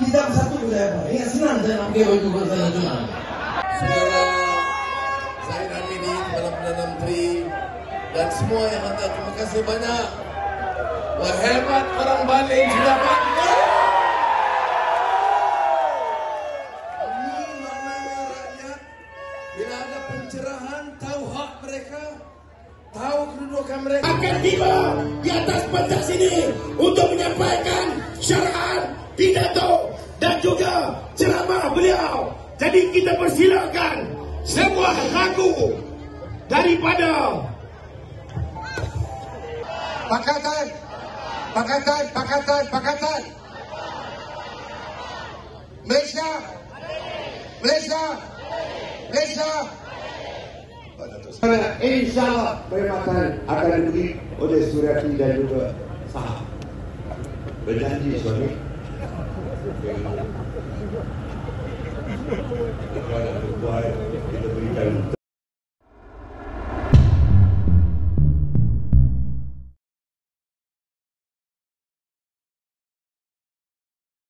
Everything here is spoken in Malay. Kita bersatu budaya Barat. Ya senang saya pakai baju bersenang-senang. Saudara, saya Ramidi, kepada Perdana Menteri dan semua yang ada, terima kasih banyak. Wah, hebat orang Bali sudah pandai. Ini namanya rakyat. Bila ada pencerahan, tahu hak mereka, tahu kedudukan mereka. Akan tiba di atas pentas ini untuk menyampaikan syaraan, pidato dan juga ceramah beliau. Jadi kita persilakan semua ragu daripada pakatan. Malaysia. InsyaAllah perkhidmatan akan diberi oleh Suryati dan juga sahab. Berjanji suami. Kepada Tuhan kita berikan.